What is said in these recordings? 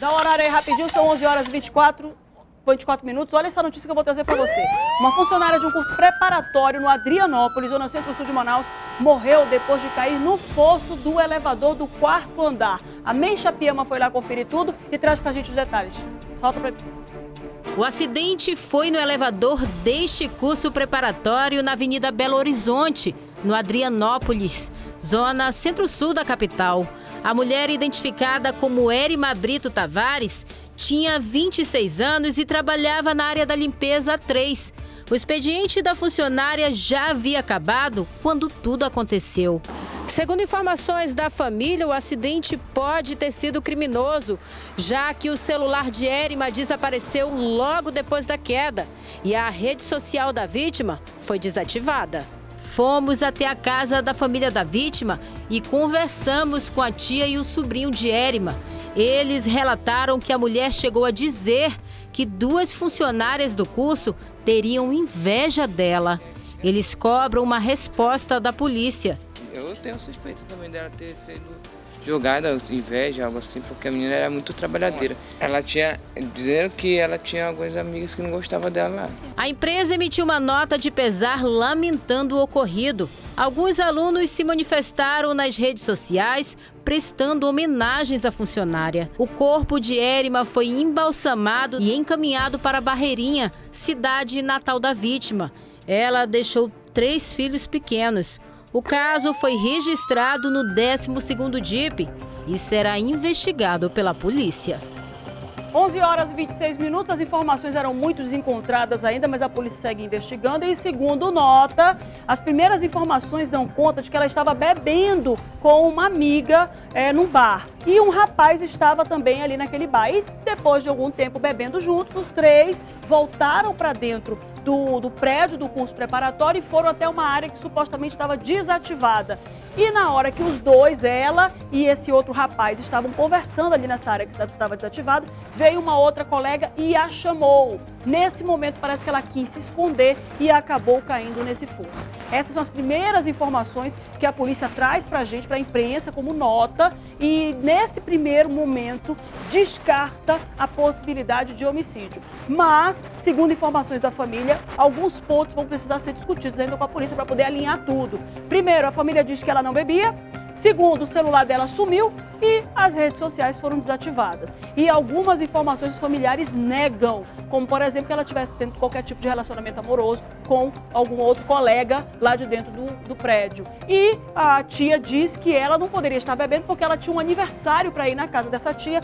Dá um horário aí rapidinho, são 11h24. Olha essa notícia que eu vou trazer para você. Uma funcionária de um curso preparatório no Adrianópolis, zona centro-sul de Manaus, morreu depois de cair no fosso do elevador do 4º andar. A Mencha Piemann foi lá conferir tudo e traz para a gente os detalhes. Solta para mim. O acidente foi no elevador deste curso preparatório na Avenida Belo Horizonte, no Adrianópolis, zona centro-sul da capital. A mulher, identificada como Érima Brito Tavares, tinha 26 anos e trabalhava na área da limpeza 3. O expediente da funcionária já havia acabado quando tudo aconteceu. Segundo informações da família, o acidente pode ter sido criminoso, já que o celular de Érima desapareceu logo depois da queda e a rede social da vítima foi desativada. Fomos até a casa da família da vítima e conversamos com a tia e o sobrinho de Érima. Eles relataram que a mulher chegou a dizer que duas funcionárias do curso teriam inveja dela. Eles cobram uma resposta da polícia. Eu tenho suspeito também dela ter sido jogada, inveja, algo assim, porque a menina era muito trabalhadeira. Ela tinha, dizendo que ela tinha algumas amigas que não gostavam dela lá. A empresa emitiu uma nota de pesar lamentando o ocorrido. Alguns alunos se manifestaram nas redes sociais, prestando homenagens à funcionária. O corpo de Érima foi embalsamado e encaminhado para Barreirinha, cidade natal da vítima. Ela deixou 3 filhos pequenos. O caso foi registrado no 12º DIP e será investigado pela polícia. 11h26, as informações eram muito desencontradas ainda, mas a polícia segue investigando e, segundo nota, as primeiras informações dão conta de que ela estava bebendo com uma amiga num bar. E um rapaz estava também ali naquele bar. E depois de algum tempo bebendo juntos, os 3 voltaram para dentro do prédio do curso preparatório e foram até uma área que supostamente estava desativada. E na hora que os 2, ela e esse outro rapaz, estavam conversando ali nessa área que estava desativada, veio uma outra colega e a chamou. Nesse momento parece que ela quis se esconder e acabou caindo nesse fosso. Essas são as primeiras informações que a polícia traz pra gente, pra imprensa, como nota. E nesse primeiro momento descarta a possibilidade de homicídio. Mas, segundo informações da família, alguns pontos vão precisar ser discutidos ainda com a polícia para poder alinhar tudo. Primeiro, a família diz que ela não bebia. Segundo, o celular dela sumiu e as redes sociais foram desativadas. E algumas informações os familiares negam, como, por exemplo, que ela estivesse tendo qualquer tipo de relacionamento amoroso com algum outro colega lá de dentro do prédio. E a tia diz que ela não poderia estar bebendo porque ela tinha um aniversário para ir na casa dessa tia,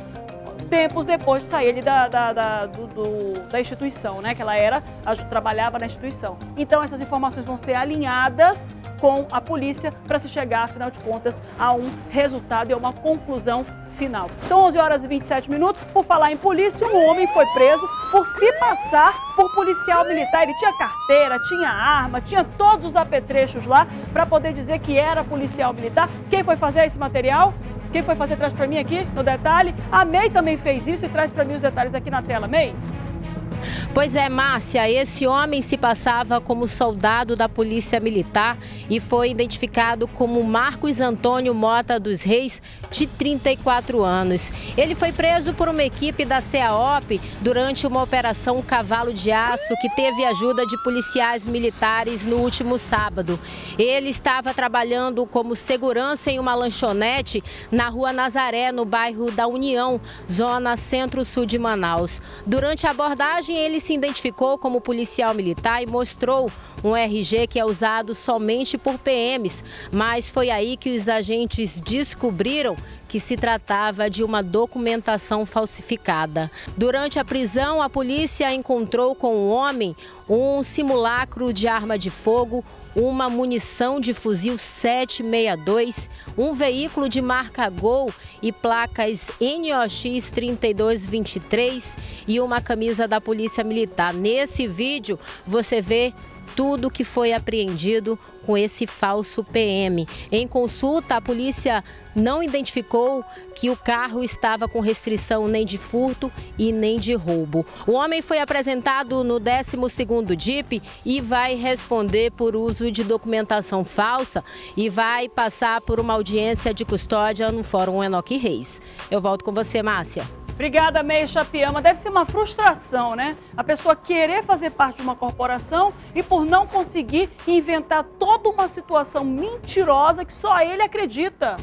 tempos depois de sair ali da instituição, né? Que ela trabalhava na instituição. Então essas informações vão ser alinhadas com a polícia para se chegar, afinal de contas, a um resultado e a uma conclusão final. São 11h27. Por falar em polícia, um homem foi preso por se passar por policial militar. Ele tinha carteira, tinha arma, tinha todos os apetrechos lá para poder dizer que era policial militar. Quem foi fazer esse material? Quem foi fazer traz para mim aqui no detalhe? A May também fez isso e traz para mim os detalhes aqui na tela. May? Pois é, Márcia, esse homem se passava como soldado da Polícia Militar e foi identificado como Marcos Antônio Mota dos Reis, de 34 anos. Ele foi preso por uma equipe da CAOP durante uma operação Cavalo de Aço, que teve ajuda de policiais militares no último sábado. Ele estava trabalhando como segurança em uma lanchonete na Rua Nazaré, no bairro da União, zona centro-sul de Manaus. Durante a abordagem, ele se identificou como policial militar e mostrou um RG que é usado somente por PMs, mas foi aí que os agentes descobriram que se tratava de uma documentação falsificada. Durante a prisão, a polícia encontrou com o homem um simulacro de arma de fogo, uma munição de fuzil 7.62, um veículo de marca Gol e placas NOX 3223 e uma camisa da Polícia Militar. Nesse vídeo, você vê tudo que foi apreendido com esse falso PM. Em consulta, a polícia não identificou que o carro estava com restrição nem de furto e nem de roubo. O homem foi apresentado no 12º DIP e vai responder por uso de documentação falsa e vai passar por uma audiência de custódia no Fórum Enoque Reis. Eu volto com você, Márcia. Obrigada, Mencha Piemann. Deve ser uma frustração, né? A pessoa querer fazer parte de uma corporação e por não conseguir inventar toda uma situação mentirosa que só ele acredita.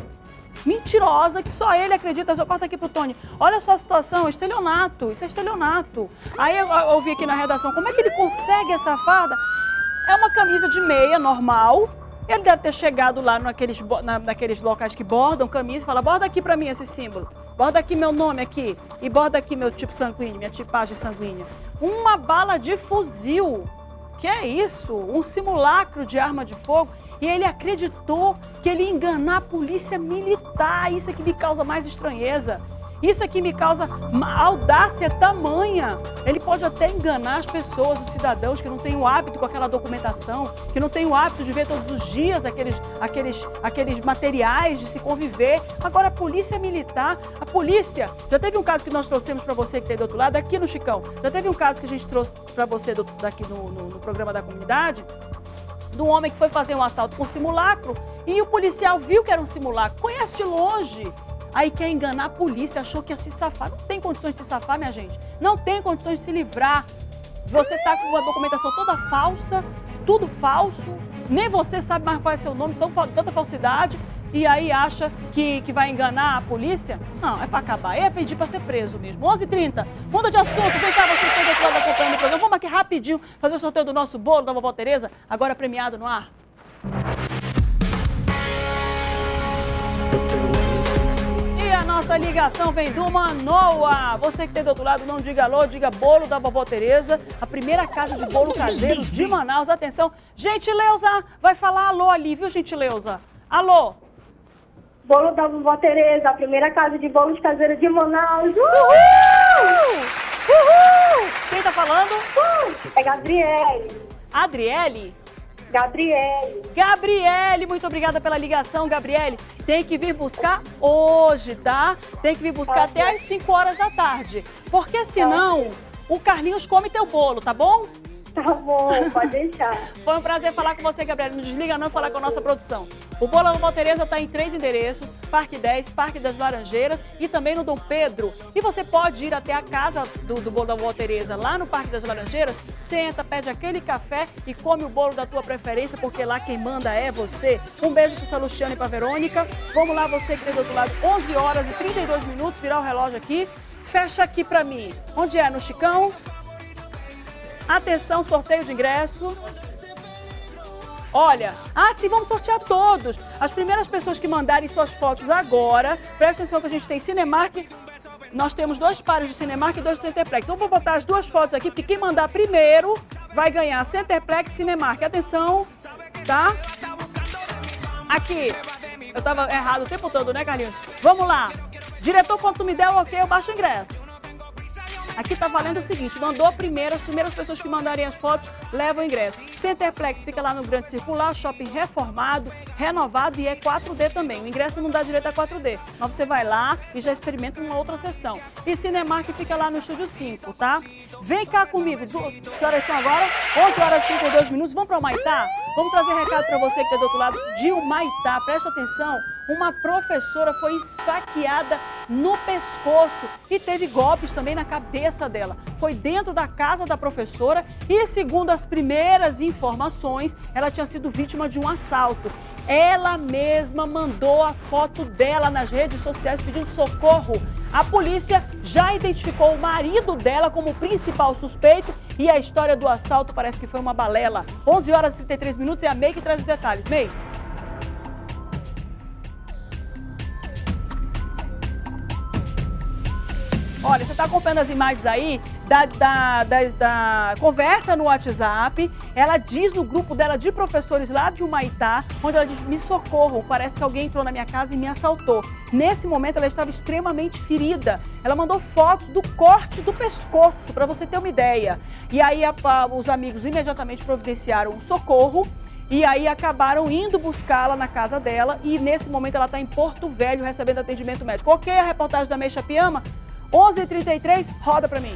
Mentirosa, que só ele acredita. Eu corto aqui pro Tony. Olha só a situação, estelionato, isso é estelionato. Aí eu ouvi aqui na redação, como é que ele consegue essa farda? É uma camisa de meia, normal. Ele deve ter chegado lá naqueles locais que bordam camisa e fala, borda aqui pra mim esse símbolo. Borda aqui meu nome aqui e borda aqui meu tipo sanguíneo, minha tipagem sanguínea. Uma bala de fuzil, que é isso? Um simulacro de arma de fogo. E ele acreditou que ele ia enganar a polícia militar. Isso é que me causa mais estranheza. Isso é que me causa audácia tamanha. Ele pode até enganar as pessoas, os cidadãos que não têm o hábito com aquela documentação, que não têm o hábito de ver todos os dias aqueles materiais, de se conviver. Agora, a polícia militar, a polícia... Já teve um caso que nós trouxemos para você que tem do outro lado, aqui no Chicão. Já teve um caso que a gente trouxe para você daqui no programa da comunidade, do homem que foi fazer um assalto com simulacro e o policial viu que era um simulacro, conhece de longe, aí quer enganar a polícia, achou que ia se safar. Não tem condições de se safar, minha gente, não tem condições de se livrar. Você tá com a documentação toda falsa, tudo falso, nem você sabe mais qual é seu nome, tanta falsidade, e aí acha que vai enganar a polícia? Não, é para acabar, é pedir para ser preso mesmo. 11h30, muda de assunto, vem cá, você todo outro lado acompanhando o programa. Vamos aqui rapidinho fazer o sorteio do nosso bolo da vovó Tereza, agora premiado no ar. E a nossa ligação vem do Manoa. Você que tem do outro lado, não diga alô, diga bolo da vovó Tereza, a primeira caixa de bolo caseiro de Manaus. Atenção, Gentileuza, vai falar alô ali, viu, Gentileuza? Alô! Bolo da vovó Tereza, a primeira casa de bolos caseiro de Manaus. Uhul! Uhul! Quem tá falando? É Gabriele. Adriele? Gabriele. Gabriele, muito obrigada pela ligação, Gabriele. Tem que vir buscar hoje, tá? Tem que vir buscar até às 5 horas da tarde. Porque senão o Carlinhos come teu bolo, tá bom? Tá bom, pode deixar. Foi um prazer falar com você, Gabriela. Não desliga não, falar com a nossa produção. O Bolo da Vovó Tereza está em 3 endereços, Parque 10, Parque das Laranjeiras e também no Dom Pedro. E você pode ir até a casa do Bolo da Vovó Tereza, lá no Parque das Laranjeiras, senta, pede aquele café e come o bolo da tua preferência, porque lá quem manda é você. Um beijo para o Luciano e para a Verônica. Vamos lá, você que tem do outro lado, 11 horas e 32 minutos, virar o relógio aqui. Fecha aqui para mim. Onde é? No Chicão? Atenção, sorteio de ingresso. Olha, sim, vamos sortear todos. As primeiras pessoas que mandarem suas fotos agora, presta atenção que a gente tem Cinemark, nós temos 2 pares de Cinemark e 2 de Centerplex. Vamos botar as 2 fotos aqui, porque quem mandar primeiro vai ganhar Centerplex e Cinemark. Atenção, tá? Aqui, eu tava errado o tempo todo, né, Carlinhos? Vamos lá. Diretor, quando tu me der o ok, eu baixo o ingresso. Aqui tá valendo o seguinte, mandou primeiro, as primeiras pessoas que mandarem as fotos levam o ingresso. Centerplex fica lá no Grande Circular, shopping reformado, renovado e é 4D também. O ingresso não dá direito a 4D, mas você vai lá e já experimenta uma outra sessão. E Cinemark fica lá no Estúdio 5, tá? Vem cá comigo, que horas são agora? 11 horas e 32 minutos, vamos para Humaitá? Vamos trazer recado para você que tá do outro lado de Humaitá, presta atenção. Uma professora foi esfaqueada no pescoço e teve golpes também na cabeça dela. Foi dentro da casa da professora e, segundo as primeiras informações, ela tinha sido vítima de um assalto. Ela mesma mandou a foto dela nas redes sociais pedindo socorro. A polícia já identificou o marido dela como o principal suspeito e a história do assalto parece que foi uma balela. 11 horas e 33 minutos e a May que traz os detalhes. May. Olha, você está acompanhando as imagens aí da conversa no WhatsApp. Ela diz no grupo dela de professores lá de Humaitá, onde ela diz, me socorro, parece que alguém entrou na minha casa e me assaltou. Nesse momento ela estava extremamente ferida. Ela mandou fotos do corte do pescoço, para você ter uma ideia. E aí os amigos imediatamente providenciaram um socorro. E aí acabaram indo buscá-la na casa dela. E nesse momento ela está em Porto Velho recebendo atendimento médico. Ok, a reportagem da Mencha Piemann. 11h33, roda pra mim.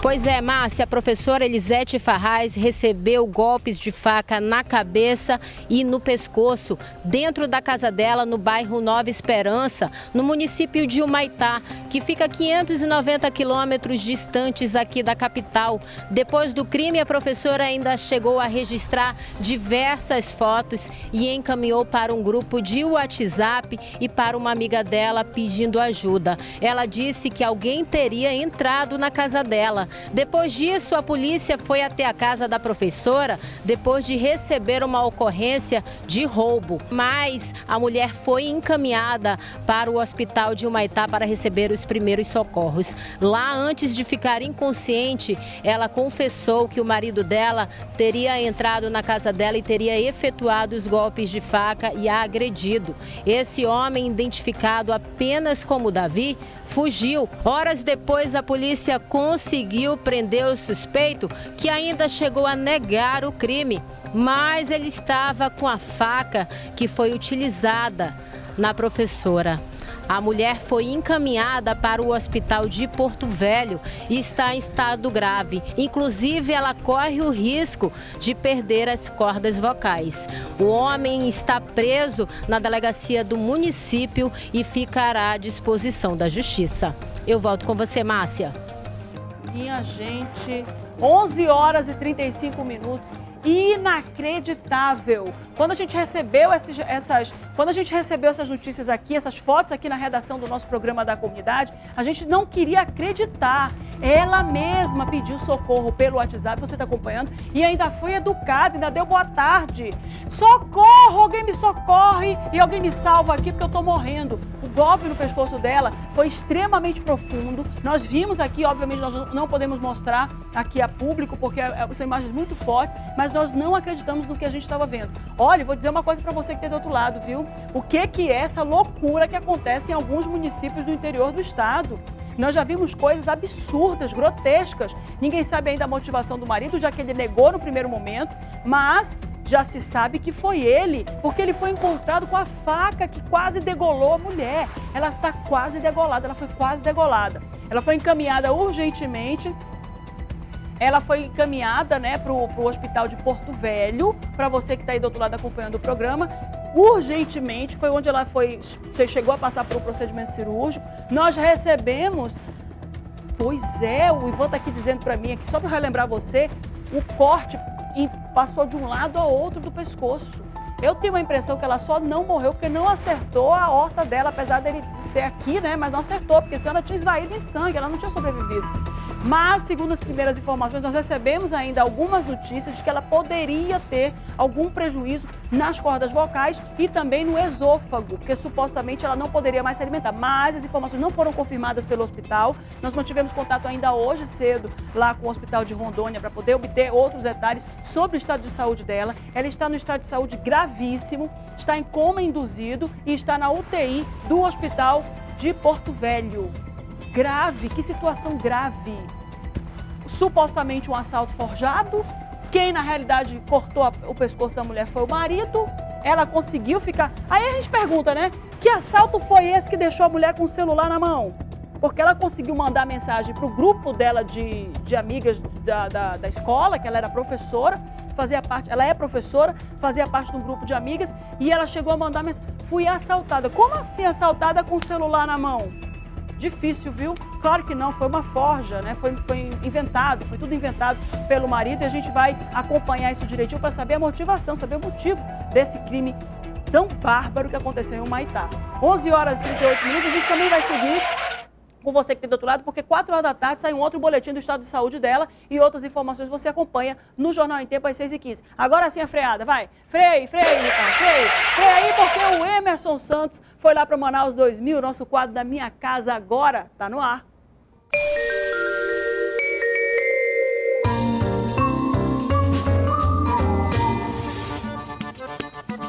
Pois é, Márcia, a professora Elizete Farias recebeu golpes de faca na cabeça e no pescoço dentro da casa dela no bairro Nova Esperança, no município de Humaitá, que fica a 590 quilômetros distantes aqui da capital. Depois do crime, a professora ainda chegou a registrar diversas fotos e encaminhou para um grupo de WhatsApp e para uma amiga dela pedindo ajuda. Ela disse que alguém teria entrado na casa dela. Depois disso, a polícia foi até a casa da professora depois de receber uma ocorrência de roubo. Mas a mulher foi encaminhada para o hospital de Humaitá para receber os primeiros socorros. Lá, antes de ficar inconsciente, ela confessou que o marido dela teria entrado na casa dela e teria efetuado os golpes de faca e a agredido. Esse homem, identificado apenas como Davi, fugiu. Horas depois, a polícia conseguiu prender o suspeito, que ainda chegou a negar o crime, mas ele estava com a faca que foi utilizada na professora. A mulher foi encaminhada para o hospital de Porto Velho e está em estado grave. Inclusive, ela corre o risco de perder as cordas vocais. O homem está preso na delegacia do município e ficará à disposição da justiça. Eu volto com você, Márcia. Minha gente, 11h35. Inacreditável. Quando a gente recebeu essas notícias aqui, essas fotos aqui na redação do nosso programa da comunidade, a gente não queria acreditar. Ela mesma pediu socorro pelo WhatsApp, você está acompanhando, e ainda foi educada, ainda deu boa tarde. Socorro, alguém me socorre e alguém me salva aqui porque eu estou morrendo. O golpe no pescoço dela foi extremamente profundo. Nós vimos aqui, obviamente, nós não podemos mostrar aqui a público porque são imagens muito fortes, mas nós não acreditamos no que a gente estava vendo. Olha, vou dizer uma coisa para você que tem do outro lado, viu? O que é essa loucura que acontece em alguns municípios do interior do estado? Nós já vimos coisas absurdas, grotescas. Ninguém sabe ainda a motivação do marido, já que ele negou no primeiro momento, mas já se sabe que foi ele, porque ele foi encontrado com a faca que quase degolou a mulher. Ela está quase degolada, ela foi quase degolada. Ela foi encaminhada urgentemente. Ela foi encaminhada, né, para o hospital de Porto Velho, para você que está aí do outro lado acompanhando o programa. Urgentemente, foi onde ela foi, chegou a passar por um procedimento cirúrgico. Nós recebemos, pois é, o Ivan está aqui dizendo para mim, aqui, só para relembrar você, o corte passou de um lado ao outro do pescoço. Eu tenho a impressão que ela só não morreu porque não acertou a aorta dela, apesar dele ser aqui, né? Mas não acertou, porque senão ela tinha esvaído em sangue, ela não tinha sobrevivido. Mas, segundo as primeiras informações, nós recebemos ainda algumas notícias de que ela poderia ter algum prejuízo nas cordas vocais e também no esôfago, porque supostamente ela não poderia mais se alimentar. Mas as informações não foram confirmadas pelo hospital. Nós mantivemos contato ainda hoje cedo lá com o hospital de Rondônia para poder obter outros detalhes sobre o estado de saúde dela. Ela está no estado de saúde gravíssimo, está em coma induzido e está na UTI do hospital de Porto Velho. Grave, que situação grave. Supostamente um assalto forjado, quem na realidade cortou o pescoço da mulher foi o marido, ela conseguiu ficar... Aí a gente pergunta, né? Que assalto foi esse que deixou a mulher com o celular na mão? Porque ela conseguiu mandar mensagem para o grupo dela de amigas da escola, que ela era professora, fazia parte, ela é professora, fazia parte de um grupo de amigas, e ela chegou a mandar mensagem, fui assaltada. Como assim assaltada com o celular na mão? Difícil, viu? Claro que não, foi uma forja, né? Foi inventado, foi tudo inventado pelo marido e a gente vai acompanhar isso direitinho para saber a motivação, saber o motivo desse crime tão bárbaro que aconteceu em Humaitá. 11h38, a gente também vai seguir com você que tem do outro lado, porque 16h sai um outro boletim do estado de saúde dela e outras informações você acompanha no Jornal em Tempo às 6h15. Agora sim a freada, vai! Freia aí, porque o Emerson Santos foi lá para Manaus 2000, nosso quadro da Minha Casa Agora, tá no ar.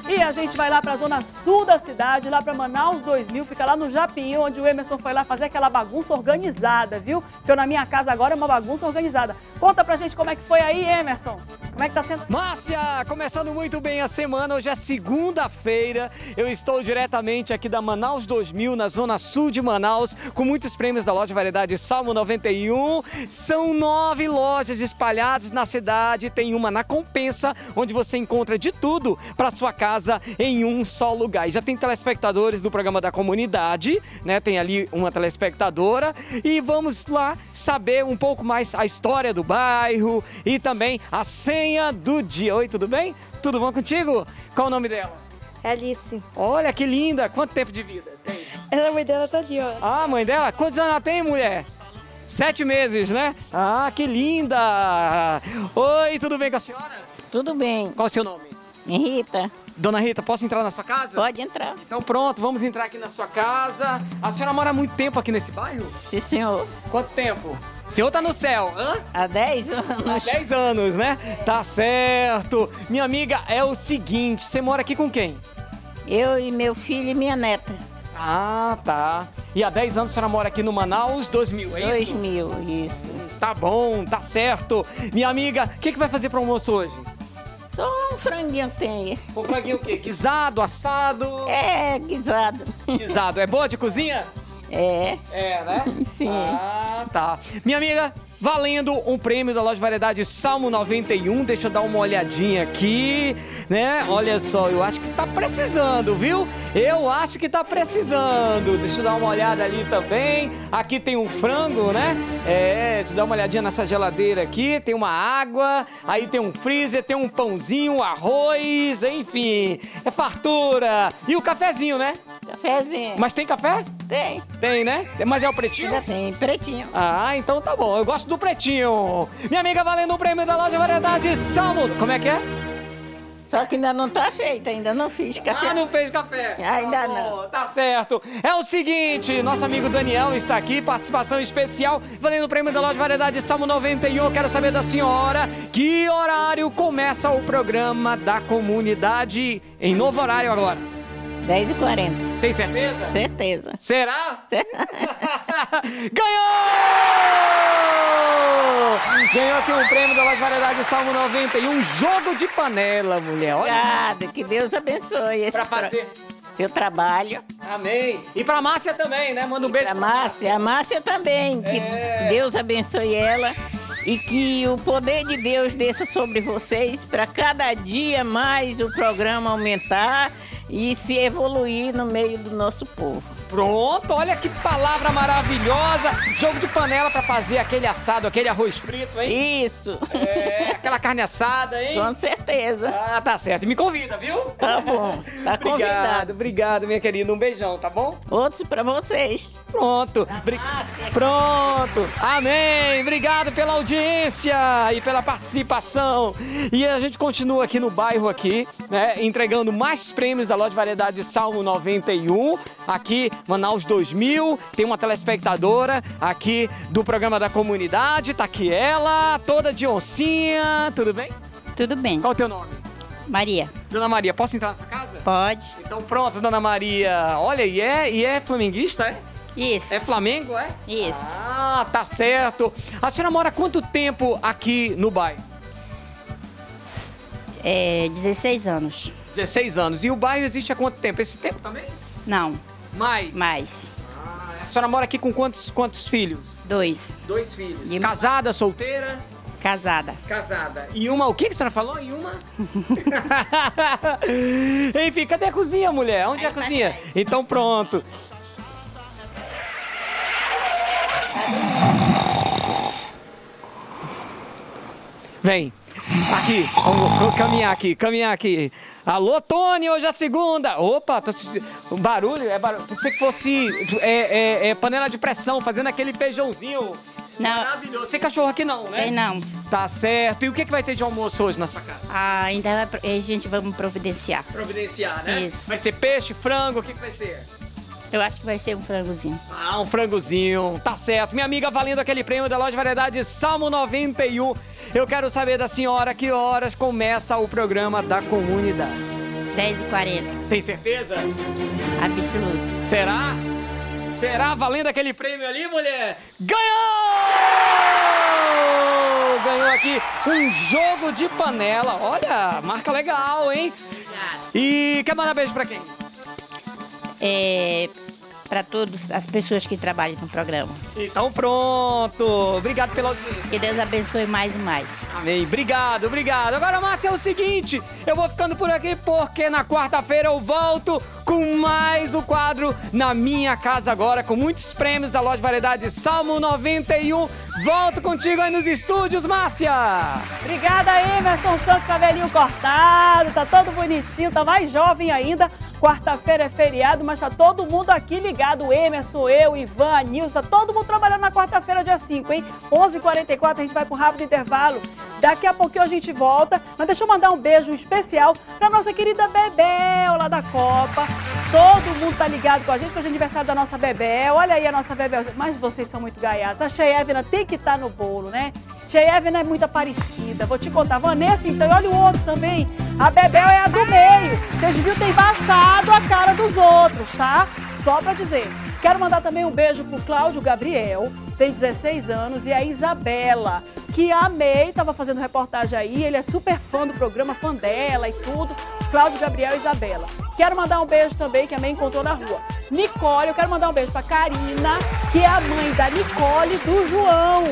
E a gente vai lá para a zona sul da cidade, lá para Manaus 2000, fica lá no Japiim, onde o Emerson foi lá fazer aquela bagunça organizada, viu? Porque na Minha Casa Agora é uma bagunça organizada. Conta pra gente como é que foi aí, Emerson. Como é que tá sendo? Márcia, começando muito bem a semana, hoje é segunda-feira, eu estou diretamente aqui da Manaus 2000, na zona sul de Manaus, com muitos prêmios da loja Variedade Salmo 91, são 9 lojas espalhadas na cidade, tem uma na Compensa, onde você encontra de tudo para sua casa em um só lugar. E já tem telespectadores do programa da comunidade, né? Tem ali uma telespectadora e vamos lá saber um pouco mais a história do bairro e também a senha do dia. Oi, tudo bem? Tudo bom contigo? Qual o nome dela? Alice. Olha que linda! Quanto tempo de vida tem? A mãe dela tá de olho. Ah, a mãe dela? Quantos anos ela tem, mulher? 7 meses, né? Ah, que linda! Oi, tudo bem com a senhora? Tudo bem. Qual é o seu nome? Rita. Dona Rita, posso entrar na sua casa? Pode entrar. Então pronto, vamos entrar aqui na sua casa. A senhora mora há muito tempo aqui nesse bairro? Sim, senhor. Quanto tempo? O senhor tá no céu, hã? Há 10 anos. Há 10 anos, né? Tá certo. Minha amiga, é o seguinte, você mora aqui com quem? Eu e meu filho e minha neta. Ah, tá. E há 10 anos a senhora mora aqui no Manaus 2000, é isso? 2000, isso. Tá bom, tá certo. Minha amiga, o que vai fazer para o almoço hoje? Só um franguinho que tem. Um franguinho o quê? Guisado, assado? É, guisado. Guisado. É boa de cozinha? É. É, né? Sim. Ah, tá. Minha amiga, valendo um prêmio da loja Variedade Salmo 91. Deixa eu dar uma olhadinha aqui, né? Olha só, eu acho que tá precisando, viu? Eu acho que tá precisando. Deixa eu dar uma olhada ali também. Aqui tem um frango, né? É, deixa eu dar uma olhadinha nessa geladeira aqui. Tem uma água, aí tem um freezer, tem um pãozinho, arroz, enfim. É fartura. E o cafezinho, né? Cafezinho. Mas tem café? Tem. Tem, né? Mas é o pretinho? Já tem, pretinho. Ah, então tá bom. Eu gosto do pretinho. Minha amiga, valendo o prêmio da loja Variedade Salmo. Como é que é? Só que ainda não tá feito, ainda não fiz café. Ah, não fez café? Ainda não. Tá certo. É o seguinte, nosso amigo Daniel está aqui, participação especial, valendo o prêmio da loja Variedade Salmo 91. Quero saber da senhora, que horário começa o programa da comunidade em novo horário agora? 10h40. Tem certeza? Certeza. Será? Será? Ganhou! Ganhou aqui um prêmio da loja Variedade Salmo 91, jogo de panela, mulher. Olha. Obrigada, que Deus abençoe esse seu trabalho. Amém. E pra Márcia também, né? Manda um beijo pra Márcia. A Márcia também. É. Que Deus abençoe ela. E que o poder de Deus desça sobre vocês para cada dia mais o programa aumentar e se evoluir no meio do nosso povo. Pronto, olha que palavra maravilhosa. Jogo de panela para fazer aquele assado, aquele arroz frito, hein? Isso. É, aquela carne assada, hein? Com certeza. Ah, tá certo. Me convida, viu? Tá bom, tá obrigado, convidado. Obrigado, minha querida. Um beijão, tá bom? Outros para vocês. Pronto. Pronto. Amém. Obrigado pela audiência e pela participação. E a gente continua aqui no bairro, aqui, né? Entregando mais prêmios da loja Variedade Salmo 91, aqui Manaus 2000, tem uma telespectadora aqui do programa da comunidade, tá aqui ela, toda de oncinha, tudo bem? Tudo bem. Qual é o teu nome? Maria. Dona Maria, posso entrar na sua casa? Pode. Então pronto, Dona Maria, olha, e é flamenguista, é? Isso. É Flamengo, é? Isso. Ah, tá certo. A senhora mora quanto tempo aqui no bairro? É, 16 anos. 16 anos. E o bairro existe há quanto tempo? Esse tempo também? Não. Mais? Mais. Ah, a senhora mora aqui com quantos filhos? 2. 2 filhos. E casada, solteira? Casada. Casada. E uma, o que a senhora falou? E uma? Enfim, cadê a cozinha, mulher? Onde é a cozinha? Então pronto. Vem. Aqui, vamos caminhar aqui, caminhar aqui. Alô, Tony, hoje é segunda. Opa, tô assistindo. Barulho, é barulho. Pensei que fosse panela de pressão, fazendo aquele feijãozinho. Não. Maravilhoso. Tem cachorro aqui não, né? Tem não. Tá certo. E o que vai ter de almoço hoje na sua casa? Ah, ainda a gente vai providenciar. Providenciar, né? Isso. Vai ser peixe, frango, o que vai ser? Eu acho que vai ser um frangozinho. Ah, um frangozinho. Tá certo. Minha amiga, valendo aquele prêmio da loja Variedade Salmo 91. Eu quero saber da senhora que horas começa o programa da comunidade. 10h40. Tem certeza? Absoluto. Será? Será valendo aquele prêmio ali, mulher? Ganhou! Paulo ganhou aqui um jogo de panela. Olha, marca legal, hein? Obrigada. E quer mandar beijo pra quem? Para todas as pessoas que trabalham no programa. Então pronto. Obrigado pela audiência. Que Deus abençoe mais e mais. Amém. Obrigado, obrigado. Agora, Márcia, é o seguinte, eu vou ficando por aqui porque na quarta-feira eu volto com mais um quadro Na Minha Casa Agora, com muitos prêmios da loja Variedade Salmo 91. Volto contigo aí nos estúdios, Márcia. Obrigada, Emerson Santos, cabelinho cortado, tá todo bonitinho, tá mais jovem ainda. Quarta-feira é feriado, mas tá todo mundo aqui ligado. Emerson, eu, Ivan, a Nilson, todo mundo trabalhando na quarta-feira, dia 5, hein? 11h44, a gente vai para um rápido intervalo. Daqui a pouquinho a gente volta. Mas deixa eu mandar um beijo especial pra nossa querida Bebel, lá da Copa. Todo mundo tá ligado com a gente, hoje é aniversário da nossa Bebel. Olha aí a nossa Bebel. Mas vocês são muito gaiados. A Cheyevna tem que estar no bolo, né? Cheyevna é muito aparecida. Vou te contar. Vanessa, então, olha o outro também. A Bebel é a do meio. Vocês viram, tem passado a cara dos outros, tá? Só pra dizer. Quero mandar também um beijo pro Cláudio Gabriel, tem 16 anos, e a Isabela, que amei, tava fazendo reportagem aí, ele é super fã do programa, fã dela e tudo. Cláudio Gabriel e Isabela. Quero mandar um beijo também, que a mãe encontrou na rua. Nicole, eu quero mandar um beijo pra Karina, que é a mãe da Nicole e do João.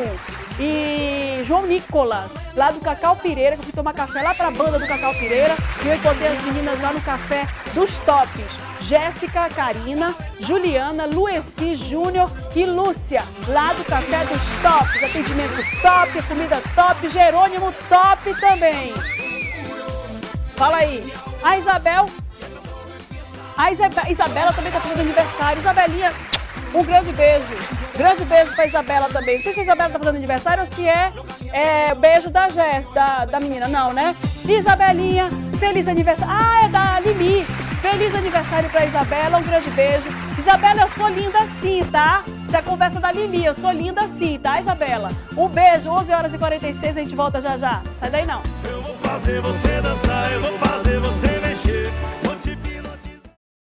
E João Nicolas, lá do Cacau Pereira, que eu fui tomar café lá pra banda do Cacau Pereira. E eu encontrei as meninas lá no Café dos Tops. Jéssica, Karina, Juliana, Lueci Júnior e Lúcia, lá do Café dos Tops. Atendimento top, comida top, Jerônimo top também. Fala aí. A Isabel. Isabela também tá fazendo aniversário. Isabelinha, um grande beijo. Grande beijo pra Isabela também. Não sei se a Isabela tá fazendo aniversário ou se é beijo da Jéssica, da menina. Não, né? Isabelinha, feliz aniversário. Ah, é da Lili. Feliz aniversário pra Isabela, um grande beijo. Isabela, eu sou linda sim, tá? Isso é a conversa da Lili, eu sou linda sim, tá, Isabela? Um beijo, 11h46, a gente volta já já. Sai daí não. Eu vou fazer você dançar, eu vou fazer você mexer.